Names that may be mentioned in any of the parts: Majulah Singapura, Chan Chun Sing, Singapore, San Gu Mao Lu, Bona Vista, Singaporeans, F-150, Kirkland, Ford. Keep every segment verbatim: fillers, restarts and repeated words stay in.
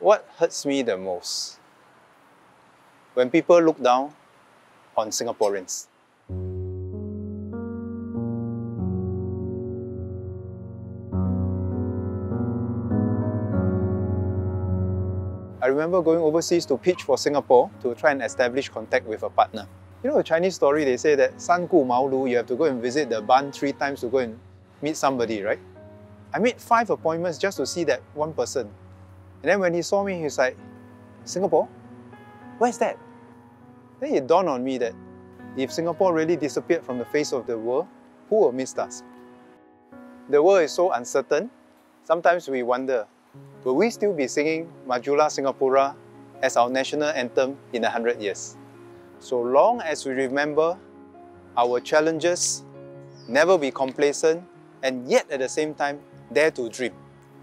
What hurts me the most? When people look down on Singaporeans. I remember going overseas to pitch for Singapore to try and establish contact with a partner. You know the Chinese story, they say that San Gu Mao Lu, you have to go and visit the barn three times to go and meet somebody, right? I made five appointments just to see that one person. And then when he saw me, he was like, Singapore? Where's that? Then it dawned on me that if Singapore really disappeared from the face of the world, who will miss us? The world is so uncertain, sometimes we wonder, will we still be singing Majulah Singapura as our national anthem in a hundred years? So long as we remember our challenges, never be complacent, and yet at the same time, dare to dream.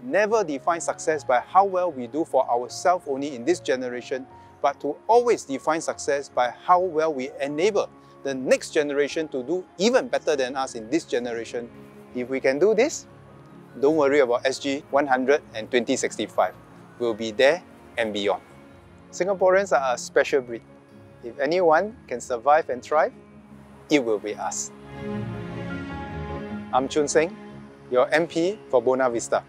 Never define success by how well we do for ourselves only in this generation, but to always define success by how well we enable the next generation to do even better than us in this generation. If we can do this, don't worry about S G one hundred and twenty sixty-five. We'll be there and beyond. Singaporeans are a special breed. If anyone can survive and thrive, it will be us. I'm Chun Sing, your M P for Bona Vista.